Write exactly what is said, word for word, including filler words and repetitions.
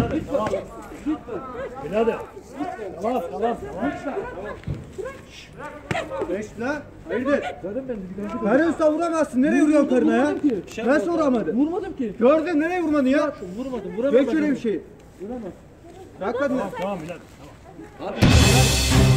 Tamam. Birader. Tamam, tamam, tamam. Beş lan. Hayırdır? Dedim ben. Karı usta vuramazsın. Nereye vuruyorsun karına ya? Nasıl vuramadın? Vurmadım ki. Gördün nereye vurmadın ya? Vurmadım. Vuramadım. Geç öyle bir şey. Vuramaz. Bırak kadını. Tamam birader. Tamam.